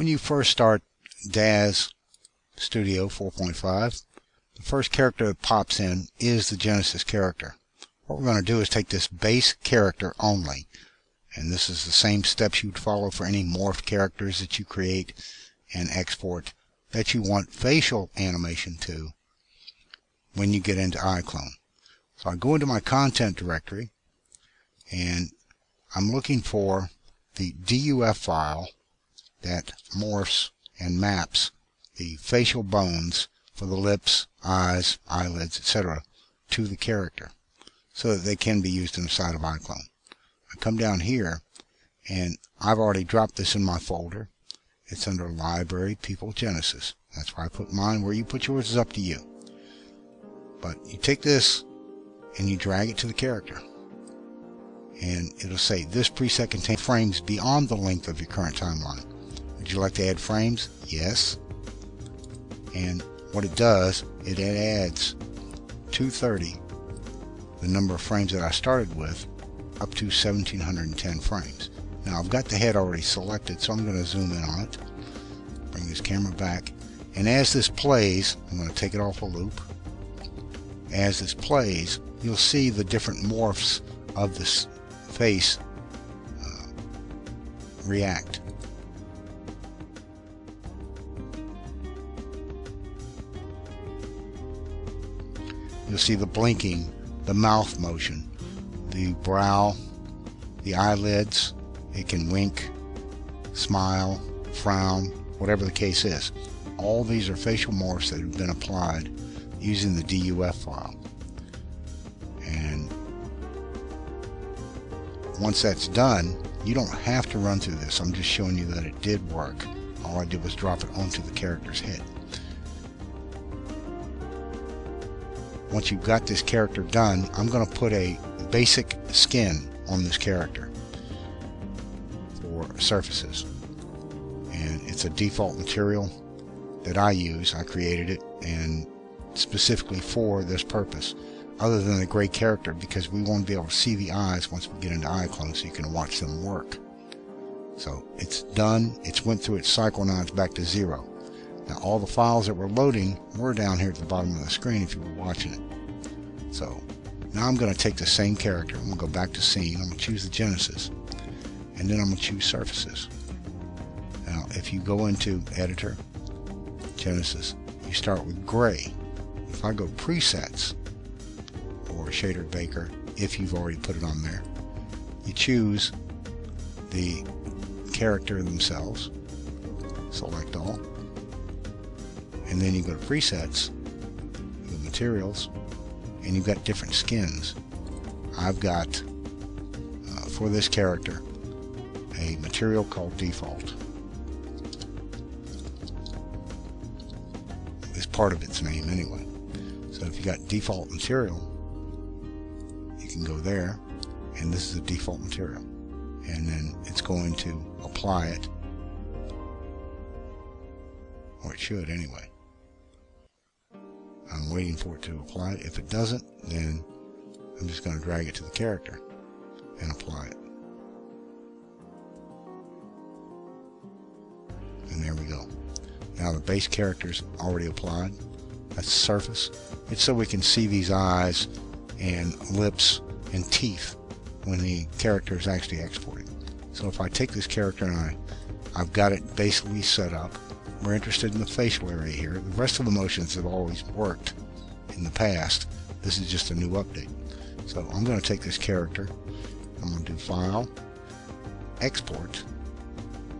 When you first start Daz Studio 4.5, the first character that pops in is the Genesis character. What we're going to do is take this base character only, and this is the same steps you'd follow for any morph characters that you create and export that you want facial animation to when you get into iClone. So I go into my content directory, and I'm looking for the DUF file that morphs and maps the facial bones for the lips, eyes, eyelids, etc. to the character so that they can be used inside of iClone. I come down here, and I've already dropped this in my folder. It's under Library, People, Genesis. That's where I put mine. Where you put yours is up to you. But you take this and you drag it to the character, and it'll say this preset contains frames beyond the length of your current timeline. Would you like to add frames? Yes. And what it does, it adds 230, the number of frames that I started with, up to 1710 frames. Now I've got the head already selected, so I'm going to zoom in on it, bring this camera back, and as this plays, I'm going to take it off a loop. As this plays, you'll see the different morphs of this face react. You'll see the blinking, the mouth motion, the brow, the eyelids. It can wink, smile, frown, whatever the case is. All these are facial morphs that have been applied using the DUF file. And once that's done, you don't have to run through this. I'm just showing you that it did work. All I did was drop it onto the character's head. Once you've got this character done, I'm going to put a basic skin on this character for surfaces. And it's a default material that I use. I created it and specifically for this purpose, other than the gray character, because we want to be able to see the eyes once we get into iClone so you can watch them work. So it's done. It's went through its cycle. Now it's back to zero. Now all the files that we're loading were down here at the bottom of the screen if you were watching it. So now I'm going to take the same character. I'm going to go back to scene. I'm going to choose the Genesis, and then I'm going to choose surfaces. Now if you go into editor, Genesis, you start with gray. If I go presets or shader baker, if you've already put it on there, you choose the character themselves, select all, and then you go to presets, the materials, and you've got different skins. I've got for this character a material called default. It's part of its name anyway. So if you got default material, you can go there, and this is the default material, and then it's going to apply it, or it should anyway. I'm waiting for it to apply it. If it doesn't, then I'm just going to drag it to the character and apply it. And there we go. Now the base character's already applied. That's surface. It's so we can see these eyes and lips and teeth when the character is actually exported. So if I take this character and I've got it basically set up. We're interested in the facial area here. The rest of the motions have always worked in the past. This is just a new update. So I'm going to take this character. I'm going to do File, Export.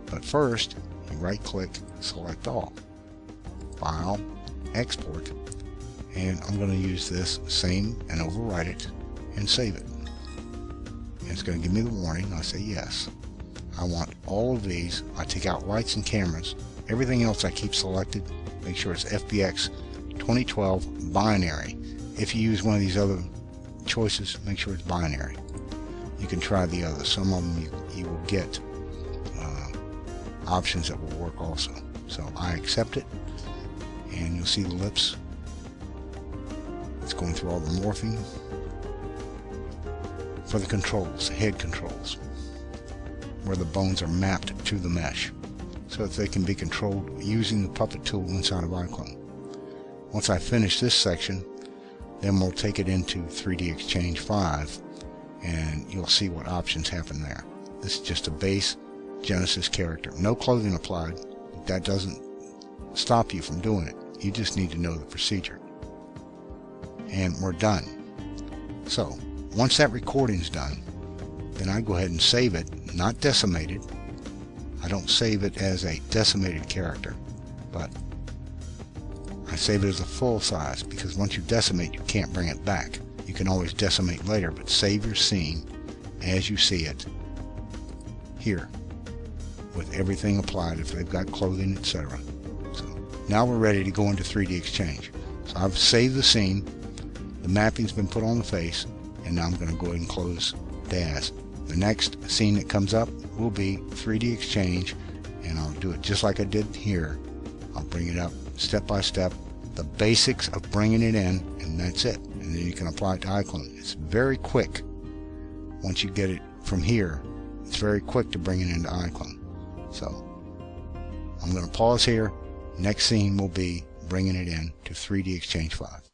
But first, you right-click, select All, File, Export, and I'm going to use this same and overwrite it and save it. And it's going to give me the warning. I say yes. I want all of these. I take out lights and cameras. Everything else I keep selected. Make sure it's FBX 2012 binary. If you use one of these other choices, make sure it's binary. You can try the other. Some of them you will get options that will work also. So I accept it, and you'll see the lips. It's going through all the morphing for the controls, head controls, where the bones are mapped to the mesh. so that they can be controlled using the puppet tool inside of iClone. Once I finish this section, then we'll take it into 3DXchange5 and you'll see what options happen there. This is just a base Genesis character. No clothing applied, but that doesn't stop you from doing it. You just need to know the procedure. And we're done. So once that recording's done, then I go ahead and save it, not decimated. I don't save it as a decimated character, but I save it as a full size, because once you decimate, you can't bring it back. You can always decimate later, but save your scene as you see it here with everything applied if they've got clothing, etc. So now we're ready to go into 3DXchange. So I've saved the scene, the mapping's been put on the face, and now I'm going to go ahead and close Daz. The next scene that comes up will be 3DXchange, and I'll do it just like I did here. I'll bring it up step by step, the basics of bringing it in, and that's it. And then you can apply it to iClone. It's very quick. Once you get it from here, it's very quick to bring it into iClone. So I'm going to pause here. Next scene will be bringing it in to 3DXchange5.